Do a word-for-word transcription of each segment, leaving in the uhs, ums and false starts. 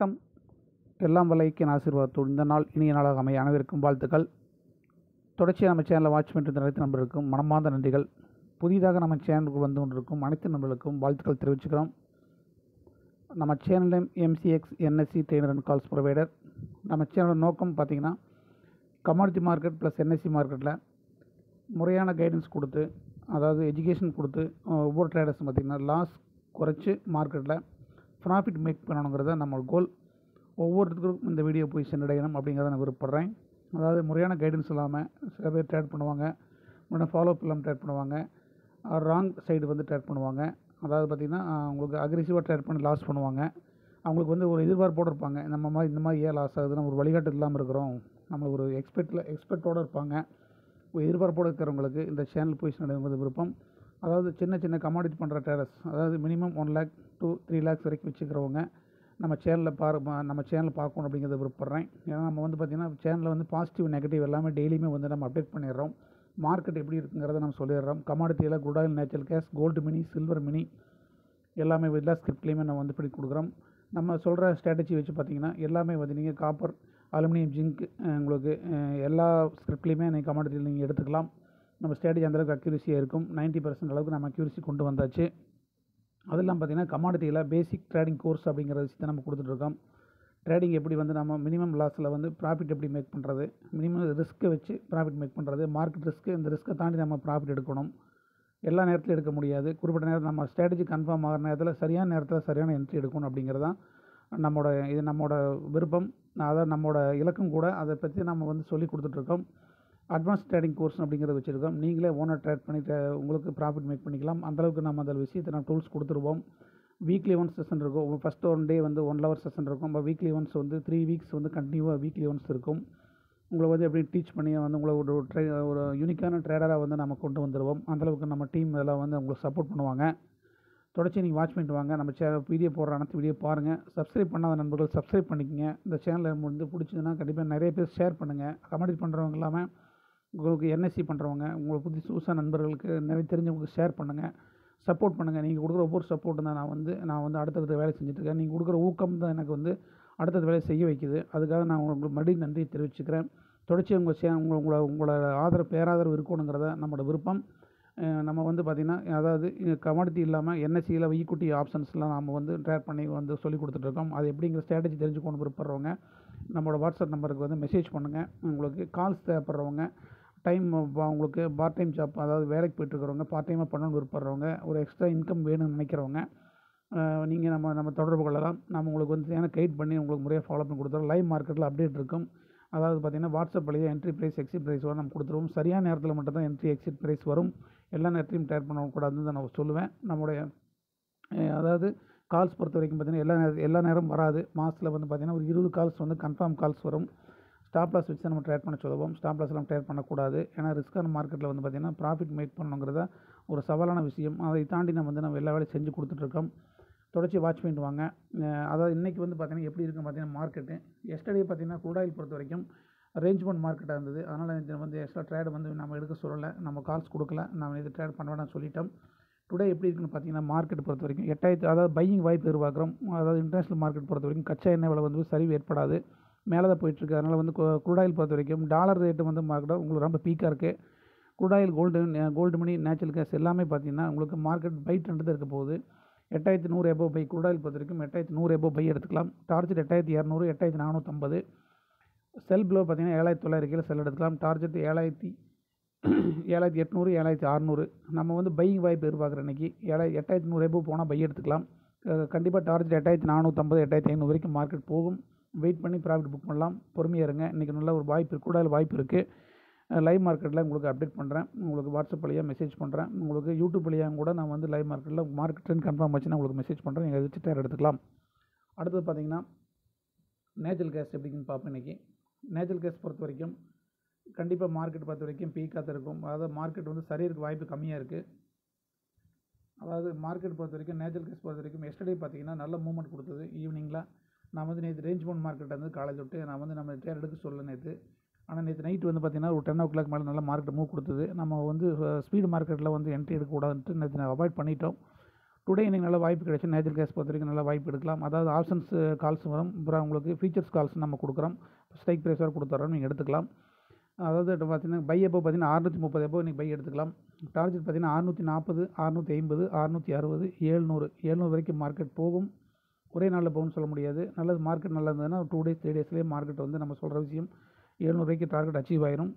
வணக்கம். எல்லாம் வல்ல ஐக்கிய ஆசீர்வாதத்தோடு இந்த நாள் இனிய நாளாக அமைய அனைவருக்கும் வாழ்த்துக்கள். தொடர்ச்சியாக நம்ம சேனலில் வாட்ச் பண்ணிட்டு அனைத்து நண்பர்களுக்கும் மனமார்ந்த நன்றிகள். புதிதாக நம்ம சேனலுக்கு வந்து கொண்டிருக்கும் அனைத்து நண்பர்களுக்கும் வாழ்த்துக்கள் தெரிவிச்சுக்கிறோம். நம்ம சேனலும் MCX NSE trainer and calls provider. நம்ம சேனலோட நோக்கம் பார்த்திங்கன்னா கமாடிட்டி மார்க்கெட் ப்ளஸ் என்எஸ்சி மார்க்கெட்டில் முறையான கைடன்ஸ் கொடுத்து, அதாவது எஜுகேஷன் கொடுத்து, ஒவ்வொரு ட்ரேடர்ஸும் பார்த்திங்கன்னா லாஸ் குறைச்சி மார்க்கெட்டில் ப்ராஃபிட் மேக் பண்ணணுங்கிறத நம்ம கோல். ஒவ்வொருத்தருக்கும் இந்த வீடியோ போய் சென்றடையணும் அப்படிங்கிறத நான் விருப்பப்படுறேன். அதாவது முறையான கைடன்ஸ் இல்லாமல் சில பேர் ட்ரேட் பண்ணுவாங்க, முன்னாடி ஃபாலோஅப் இல்லாமல் ட்ரேட் பண்ணுவாங்க, ராங் சைடு வந்து ட்ரேட் பண்ணுவாங்க. அதாவது பார்த்திங்கன்னா அவங்களுக்கு அக்ரெசிவாக ட்ரேட் பண்ணி லாஸ் பண்ணுவாங்க. அவங்களுக்கு வந்து ஒரு எதிர்பார்ப்போடு இருப்பாங்க, நம்ம மாதிரி இந்த மாதிரி ஏன் லாஸ் ஆகுது, நம்ம ஒரு வழிகாட்டு இல்லாமல் இருக்கிறோம், நம்மளுக்கு ஒரு எக்ஸ்பெக்டில் எக்ஸ்பெக்டோடு இருப்பாங்க. ஒரு எதிர்பார்ப்போடு இருக்கிறவங்களுக்கு இந்த சேனல் போய் சென்றடைகிறது விருப்பம். அதாவது சின்ன சின்ன கமாடிட்டி பண்ணுற ட்ரேடர்ஸ், அதாவது minimum one lakh two three lakhs வரைக்கும் வச்சுக்கிறவங்க நம்ம சேனலில் பாரு நம்ம சேனலில் பார்க்கணும் அப்படிங்கிறத விருப்பப்படுறேன். ஏன்னா நம்ம வந்து பார்த்திங்கன்னா சேனலில் வந்து பாசிட்டிவ் நெகட்டிவ் எல்லாமே டெய்லியுமே வந்து நம்ம அப்டேட் பண்ணிடுறோம். மார்க்கெட் எப்படி இருக்குங்கிறத நம்ம சொல்லிடுறோம். கமாடிட்டியில் crude oil, natural gas, gold mini, silver mini எல்லாமே எல்லா ஸ்கிரிப்ட்லேயுமே நம்ம வந்து பிடி கொடுக்குறோம். நம்ம சொல்கிற ஸ்ட்ராட்டஜி வச்சு பார்த்திங்கன்னா எல்லாமே வந்து நீங்கள் காப்பர், அலுமினியம், ஜிங்க், உங்களுக்கு எல்லா ஸ்கிரிப்ட்லேயுமே நீங்கள் கமாடிட்டியில் நீங்கள் எடுத்துக்கலாம். நம்ம ஸ்ட்ராட்டஜி அந்தளவுக்கு அக்யூரஸியாக இருக்கும். நைன்ட்டி பர்சன்ட் அளவுக்கு நம்ம அக்யூரஸி கொண்டு வந்தாச்சு. அதெல்லாம் பார்த்திங்கன்னா கமாடிட்டியில் பேசிக் ட்ரேடிங் கோர்ஸ் அப்படிங்கிற விஷயத்தை நம்ம கொடுத்துட்ருக்கோம். ட்ரேடிங் எப்படி வந்து நம்ம மினிமம் லாஸில் வந்து ப்ராஃபிட் எப்படி மேக் பண்ணுறது, மினிமம் ரிஸ்க்கை வச்சு ப்ராஃபிட் மேக் பண்ணுறது, மார்க்கெட் ரிஸ்க்கு, இந்த ரிஸ்க்கை தாண்டி நம்ம ப்ராஃபிட் எடுக்கணும். எல்லா நேரத்துலையும் எடுக்க முடியாது. குறிப்பிட்ட நேரம் நம்ம ஸ்ட்ராட்டஜி கன்ஃபார்ம் ஆகிற நேரத்தில் சரியான நேரத்தில் சரியான என்ட்ரி எடுக்கணும் அப்படிங்கிறதான் நம்மளோட இது நம்மளோட விருப்பம். அதான் நம்மளோட இலக்கம் கூட. அதை பற்றி நம்ம வந்து சொல்லி கொடுத்துட்ருக்கோம். அட்வான்ஸ் ட்ரேடிங் கோர்ஸ் அப்படிங்கிறத வச்சுருக்கோம். நீங்களே ஓனாக ட்ரேட் பண்ணி உங்களுக்கு ப்ராஃபிட் மேக் பண்ணிக்கலாம். அந்தளவுக்கு நம்ம அந்த விஷயத்தை நான் டூல்ஸ் கொடுத்துருவோம். வீக்லி ஒன்ஸ் செஷன் இருக்கும். ஃபஸ்ட்டு ஒன் டே வந்து ஒன் ஹவர் செஷன் இருக்கும். இப்போ வீக்லி ஒன்ஸ் வந்து த்ரீ வீக்ஸ் வந்து கண்டினியூவாக வீக்லி ஒன்ஸ் இருக்கும். உங்களை வந்து எப்படி டீச் பண்ணி வந்து உங்களை ஒரு ட்ரை ஒரு யூனிக்கான ட்ரேடராக வந்து நம்ம கொண்டு வந்துடுவோம். அந்தளவுக்கு நம்ம டீம் இதெல்லாம் வந்து உங்களுக்கு சப்போர்ட் பண்ணுவாங்க. தொடர்ச்சி நீங்கள் வாட்ச் பண்ணிட்டு வாங்க. நம்ம சே வீடியோ போடுற அனைத்து வீடியோ பாருங்கள். சப்ஸ்கிரைப் பண்ணாத நண்பர்கள் சப்ஸ்கிரைப் பண்ணிக்கோங்க. இந்த சேனலை வந்து பிடிச்சதுன்னா கண்டிப்பாக நிறைய பேர் ஷேர் பண்ணுங்கள். கமெண்ட் பண்ணுறவங்க இல்லாமல் உங்களுக்கு என்எஸ்சி பண்ணுறவங்க, உங்களுக்கு புது புதுசாக நண்பர்களுக்கு நிறைய தெரிஞ்சவங்களுக்கு ஷேர் பண்ணுங்கள், சப்போர்ட் பண்ணுங்கள். நீங்கள் கொடுக்குற ஒவ்வொரு சப்போர்ட்டு தான் நான் வந்து நான் வந்து அடுத்தடுத்த வேலை செஞ்சுட்ருக்கேன். நீங்கள் கொடுக்குற ஊக்கம் தான் எனக்கு வந்து அடுத்தடுத்த வேலையை செய்ய வைக்குது. அதுக்காக நான் உங்களுக்கு மறுபடியும் நன்றி தெரிவிச்சுக்கிறேன். தொடர்ச்சி உங்கள் சே உங்களை உங்களை உங்களோட ஆதரவு பேராதரவு இருக்கணுங்கிறத நம்மளோட விருப்பம். நம்ம வந்து பார்த்திங்கன்னா அதாவது கமாடிட்டி இல்லாமல் என்எஸ்சியில் ஈக்குட்டி ஆப்ஷன்ஸ்லாம் நம்ம வந்து ட்ரேட் பண்ணி வந்து சொல்லி கொடுத்துட்ருக்கோம். அது எப்படிங்கிற ஸ்ட்ராட்டஜி தெரிஞ்சுக்கொண்டு விருப்பப்படுறவங்க நம்மளோட வாட்ஸ்அப் நம்பருக்கு வந்து மெசேஜ் பண்ணுங்கள். உங்களுக்கு கால்ஸ் தேவைப்படுறவங்க, டைம் உங்களுக்கு பார்ட் டைம் ஜாப், அதாவது வேலைக்கு போய்ட்டுருக்கிறவங்க, பார்ட் டைமாக பண்ணணும்னு விருப்பப்படுறவங்க, ஒரு எக்ஸ்ட்ரா இன்கம் வேணும்னு நினைக்கிறவங்க, நீங்கள் நம்ம நம்ம தொடர்பு கொள்ளலாம். நம்ம உங்களுக்கு வந்து ஏன்னா கைட் பண்ணி உங்களுக்கு முறையாக ஃபாலோ பண்ணி கொடுத்துருவோம். லைவ் மார்க்கெட்டில் அப்டேட் இருக்கும். அதாவது பார்த்திங்கன்னா வாட்ஸ்அப் வழியாக என்ட்ரி ப்ரைஸ், எக்ஸிட் ப்ரைஸ் வரும் நம்ம கொடுத்துருவோம். சரியான நேரத்தில் மட்டும்தான் என்ட்ரி எக்ஸிட் ப்ரைஸ் வரும். எல்லா நேரத்தையும் ட்ரேட் பண்ணக்கூடாதுன்னு தான் நான் சொல்லுவேன். நம்மளுடைய அதாவது கால்ஸ் பொறுத்த வரைக்கும் பார்த்திங்கன்னா எல்லா நேரம் எல்லா நேரம் வராது. மாதத்தில் வந்து பார்த்திங்கன்னா ஒரு இருபது கால்ஸ் வந்து கன்ஃபார்ம் கால்ஸ் வரும். ஸ்டாப் லாஸ் வச்சு நம்ம ட்ரேட் பண்ண சொல்லுவோம். ஸ்டாப் லாஸ்லாம் ட்ரேட் பண்ணக்கூடாது. ஏன்னா ரிஸ்க்கான மார்க்கெட்டில் வந்து பார்த்திங்கன்னா ப்ராஃபிட் மேக் பண்ணணுங்கிறத ஒரு சவாலான விஷயம். அதை தாண்டி நம்ம வந்து நம்ம எல்லா வேலையும் செஞ்சு கொடுத்துட்ருக்கோம். தொடர்ச்சி வாட்ச் பண்ணிட்டு வாங்க. அதாவது இன்றைக்கி வந்து பார்த்திங்கன்னா எப்படி இருக்குன்னு பார்த்திங்கன்னா மார்க்கெட்டு எஸ்டர்டே பார்த்திங்கன்னா குரூட் ஆயில் பொறுத்த வரைக்கும் ரேஞ்ச்மெண்ட் மார்க்கெட்டாக இருந்தது. அதனால் வந்து எக்ஸ்ட்ரா ட்ரேட் வந்து நம்ம எடுக்க சொல்லலை, நம்ம கால்ஸ் கொடுக்கல, நம்ம இது ட்ரேட் பண்ண வேணாம்னு சொல்லிட்டோம். டுடே எப்படி இருக்குன்னு பார்த்திங்கன்னா மார்க்கெட் பொறுத்த வரைக்கும் எட்டாயிரத்து அதாவது பையிங் வாய்ப்பு எதிர்பார்க்குறோம். அதாவது இன்டர்நேஷ்னல் மார்க்கெட் பொறுத்த வரைக்கும் கச்சா எண்ணெய் விலை வந்து சரிவு ஏற்படாது, மேலே தான் போயிட்டுருக்கு. அதனால் வந்து குரூட் ஆயில் பொறுத்த வரைக்கும் டாலர் ரேட்டு வந்து மார்க்கெட்டாக உங்களுக்கு ரொம்ப பீக்காக இருக்குது. Crude oil, gold gold mini, natural gas எல்லாமே பார்த்திங்கன்னா உங்களுக்கு மார்க்கெட் பை ட்ரெண்டு தான் இருக்க போகுது. எட்டாயிரத்து நூறு எபோ பை குரூட் ஆயில் பொறுத்த வரைக்கும் எட்டாயிரத்து நூறு எபோ பை எடுத்துக்கலாம். டார்கெட் எட்டாயிரத்து இரநூறு, எட்டாயிரத்து நானூற்றம்பது. செல் பிலோ பார்த்திங்கன்னா ஏழாயிரத்து தொள்ளாயிரம் செல் எடுத்துக்கலாம். டார்கெட் ஏழாயிரத்தி ஏழாயிரத்தி எட்நூறு, ஏழாயிரத்தி அறுநூறு. நம்ம வந்து பையிங் வாய்ப்பு எதிர்பார்க்குற இன்றைக்கி ஏழாயிரத்தி எட்டாயிரத்து நூறு எபோ போனால் பை எடுத்துக்கலாம். கண்டிப்பாக டார்கெட் எட்டாயிரத்து நானூற்றம்பது, எட்டாயிரத்தி ஐநூறு வரைக்கும் மார்க்கெட் போகும். வெயிட் பண்ணி ப்ராஃபிட் புக் பண்ணலாம். பொறுமையாக இருங்க. இன்றைக்கி நல்ல ஒரு வாய்ப்பு கூட வாய்ப்பு இருக்குது. லைவ் மார்க்கெட்டில் உங்களுக்கு அப்டேட் பண்ணுறேன். உங்களுக்கு வாட்ஸ்அப் வழியாக மெசேஜ் பண்ணுறேன். உங்களுக்கு யூடியூப் வழியாக கூட நான் வந்து லைவ் மார்க்கெட்டில் மார்க்கெட் ட்ரெண்ட் கன்ஃபார்ம் ஆச்சுன்னா உங்களுக்கு மெசேஜ் பண்ணுறேன். நீங்கள் வச்சு டேர் எடுத்துக்கலாம். அடுத்தது பார்த்திங்கன்னா நேச்சுரல் கேஸ் எப்படின்னு பார்ப்போம். இன்றைக்கி நேச்சுரல் கேஸ் பொறுத்த வரைக்கும் கண்டிப்பாக மார்க்கெட் பொறுத்த வரைக்கும் பீக்காக தான் இருக்கும். அதாவது மார்க்கெட் வந்து சரியருக்கு வாய்ப்பு கம்மியாக இருக்குது. அதாவது மார்க்கெட் பொறுத்த வரைக்கும் நேச்சுரல் கேஸ் பொறுத்த வரைக்கும் எஸ்டர்டே பார்த்திங்கன்னா நல்ல மூவ்மெண்ட் கொடுத்தது. ஈவினிங்கில் நான் வந்து நேற்று ரேஞ்ச் பவுண்ட் மார்க்கெட்டை வந்து காலையில் விட்டு நான் வந்து நம்ம டேர் எடுக்க சொல்ல நேற்று. ஆனால் நேற்று நைட்டு வந்து பார்த்திங்கன்னா ஒரு டென் ஓ கிளாக் மேலே நல்லா மார்க்கெட் மூவ் கொடுத்தது. நம்ம வந்து ஸ்பீடு மார்க்கெட்டில் வந்து என்ட்ரி எடுக்கக்கூடாதுன்ட்டு நேற்று நான் அவாய்ட் பண்ணிட்டோம். டுடே இன்னைக்கு நல்ல வாய்ப்பு கிடைச்சி நேச்சுரல் கேஸ் பொறுத்த வரைக்கும் நல்ல வாய்ப்பு எடுக்கலாம். அதாவது ஆப்ஷன்ஸ் கால்ஸ் வரும், அப்புறம் உங்களுக்கு ஃபீச்சர்ஸ் கால்ஸ் நம்ம கொடுக்குறோம், ஸ்ட்ரைக் ப்ரைஸ் வரை கொடுத்துட்றோம், நீங்கள் எடுத்துக்கலாம். அதாவது பார்த்தீங்கன்னா பை எப்போ பார்த்தீங்கன்னா அறுநூற்றி முப்பது எப்போ இன்றைக்கி பை எடுத்துக்கலாம். டார்கெட் பார்த்தீங்கன்னா அறுநூற்றி நாற்பது அறுநூற்றி ஐம்பது அறுநூற்றி அறுபது ஏழ்நூறு ஏழ்நூறு வரைக்கும் மார்க்கெட் போகும். ஒரே நாளில் போகணும்னு சொல்ல முடியாது. நல்லது மார்க்கெட் நல்லா இருந்ததுன்னா டூ டேஸ் த்ரீ டேஸ்லேயே மார்க்கெட் வந்து நம்ம சொல்கிற விஷயம் ஏழ்நூறு வரைக்கும் டார்கெட் அச்சீவ் ஆயிரும்.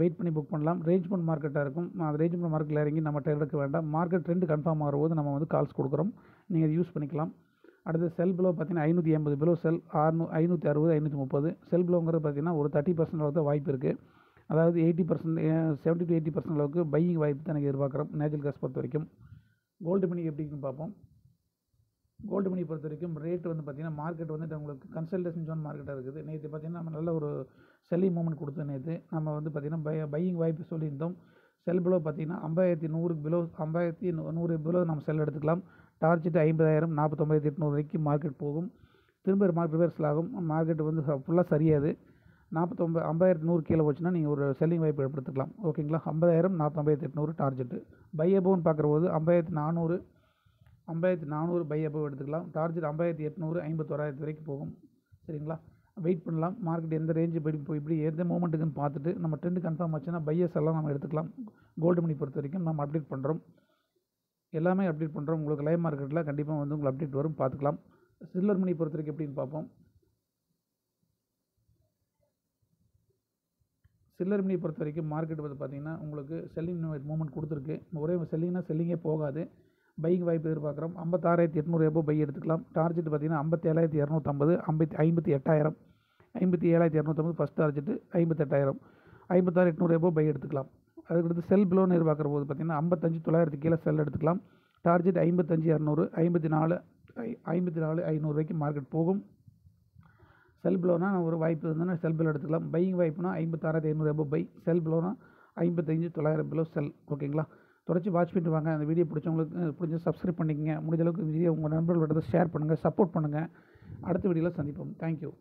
வெயிட் பண்ணி புக் பண்ணலாம். ரேஞ்ச் பண்ண மார்க்கெட்டாக இருக்கும். அந்த ரேஞ்ச் பண்ண மார்க்கெட்டில் இறங்கி நம்ம எடுக்க வேண்டாம். மார்க்கெட் ட்ரெண்ட் கன்ஃபார்ம் ஆகும்போது நம்ம வந்து கால்ஸ் கொடுக்குறோம், நீங்கள் அதை யூஸ் பண்ணிக்கலாம். அடுத்து செல் பிலோ பார்த்தீங்கன்னா ஐநூற்றி ஐம்பது பிலோ செல் ஆறுநூ ஐநூற்றி அறுபது ஐநூற்றி முப்பது செல் பிலோங்கிறது பார்த்தீங்கன்னா ஒரு தேர்ட்டி பர்சன்ட் அளவுக்கு வாய்ப்பு இருக்குது. அதாவது eighty percent seventy to eighty percent அளவுக்கு பையிங் வாய்ப்பு தான் எனக்கு எதிர்பார்க்குறோம் நேச்சுரல் கேஸ் பொறுத்த வரைக்கும். கோல்டு மணி எப்படின்னு பார்ப்போம். கோல்டு மணி பொறுத்த வரைக்கும் ரேட் வந்து பார்த்திங்கன்னா மார்க்கெட் வந்துட்டு உங்களுக்கு கன்சல்டேஷன் ஜோன் மார்க்கெட்டாக இருக்குது. நேற்று பார்த்திங்கன்னா நம்ம நல்ல ஒரு செல்லி மூமெண்ட் கொடுத்து நேற்று நம்ம வந்து பார்த்திங்கன்னா பை பையிங் வாய்ப்பு சொல்லியிருந்தோம். செல் பிலோ பார்த்திங்கன்னா ஐம்பதாயிரத்தி நூறு பிலோ ஐம்பதாயிரத்தி நூ நூறு பிலோ நம்ம செல் எடுத்துக்கலாம். டார்கெட் ஐம்பதாயிரம் நாற்பத்தொம்பதாயிரத்தி எட்நூறு வரைக்கும் மார்க்கெட் போகும். திரும்ப மார்க் ரிவர்ஸில் ஆகும். மார்க்கெட் வந்து ஃபுல்லாக சரியாது. நாற்பத்தொம்பது ஐம்பதாயிரத்தி நூறு கீழே போச்சுன்னா நீங்கள் ஒரு செல்லிங் வாய்ப்பு ஏற்படுத்திக்கலாம். ஓகேங்களா, ஐம்பதாயிரம் நாற்பத்தொம்பதாயிரத்தி எட்நூறு டார்கெட்டு. பை அபோன்னு பார்க்குற போது ஐம்பதாயிரத்தி நானூறு ஐம்பதாயிரத்தி நானூறு பை அபோ எடுத்துக்கலாம். டார்கெட் ஐம்பதாயிரத்தி எட்நூறு ஐம்பத்தோராயிரத்து வரைக்கும் போகும். சரிங்களா, வெயிட் பண்ணலாம். மார்க்கெட் எந்த ரேஞ்சு போய் இப்போ இப்படி எந்த மூமெண்ட்டுக்குன்னு பார்த்துட்டு நம்ம ட்ரெண்டு கன்ஃபார்ம் ஆச்சுன்னா பையஸ் எல்லாம் நம்ம எடுத்துக்கலாம். கோல்டு மணி பொறுத்த வரைக்கும் நம்ம அப்டேட் பண்ணுறோம், எல்லாமே அப்டேட் பண்ணுறோம். உங்களுக்கு லைவ் மார்க்கெட்டில் கண்டிப்பாக வந்து உங்களுக்கு அப்டேட் வரும், பார்த்துக்கலாம். சில்வர் மணி பொறுத்த வரைக்கும் எப்படின்னு பார்ப்போம். சில்லர் மணி பொறுத்த வரைக்கும் மார்க்கெட் வந்து பார்த்திங்கன்னா உங்களுக்கு செல்லிங் மூமெண்ட் கொடுத்துருக்கு. ஒரே செல்லிங்னா செல்லிங்கே போகாது. பையிங் வாய்ப்பு எதிர்பார்க்குறோம். ஐம்பத்தாறாயிரத்தி எட்நூறு எப்போ பை எடுத்துக்கலாம். டார்கெட் பார்த்திங்கன்னா ஐம்பத்தேழாயிரத்தி இரநூத்தம்பது ஐம்பத்தி ஐம்பத்தி எட்டாயிரம் ஐம்பத்தி ஏழாயிரத்தி இரநூத்தம்பது ஃபஸ்ட் டார்கெட்டு ஐம்பத்தெட்டாயிரம் ஐம்பத்தாறு எட்நூறு எப்போ பை எடுத்துக்கலாம். அதுக்கடுத்து செல் பிலோன்னு எதிர்பார்க்குற போது பார்த்திங்கன்னா ஐம்பத்தஞ்சு தொள்ளாயிரத்து கீழே செல் எடுத்துக்கலாம். டார்கெட் ஐம்பத்தஞ்சு இரநூறு ஐம்பத்தி நாலு ஐ ஐம்பத்தி நாலு ஐநூறு வரைக்கும் மார்க்கெட் போகும். செல் பிலோனா ஒரு வாய்ப்பு இருந்ததுன்னா செல் பிலோ எடுத்துக்கலாம். பையிங் வாய்ப்புனா ஐம்பத்தாறாயிரத்தி ஐநூறு எபோ பை. செல் பிலோனா ஐம்பத்தஞ்சு தொள்ளாயிரம் பிலோ செல். ஓகேங்களா, தொடர்ச்சி வாட்ச் பண்ணிட்டு வாங்க. அந்த வீடியோ பிடிச்சவங்களுக்கு பிடிச்சி சப்ஸ்கிரைப் பண்ணிக்கங்க. முடிஞ்ச அளவுக்கு வீடியோ உங்கள் நண்பர்களோட ஷேர் பண்ணுங்கள், சப்போர்ட் பண்ணுங்கள். அடுத்த வீடியோவில் சந்திப்போம். தேங்க்யூ.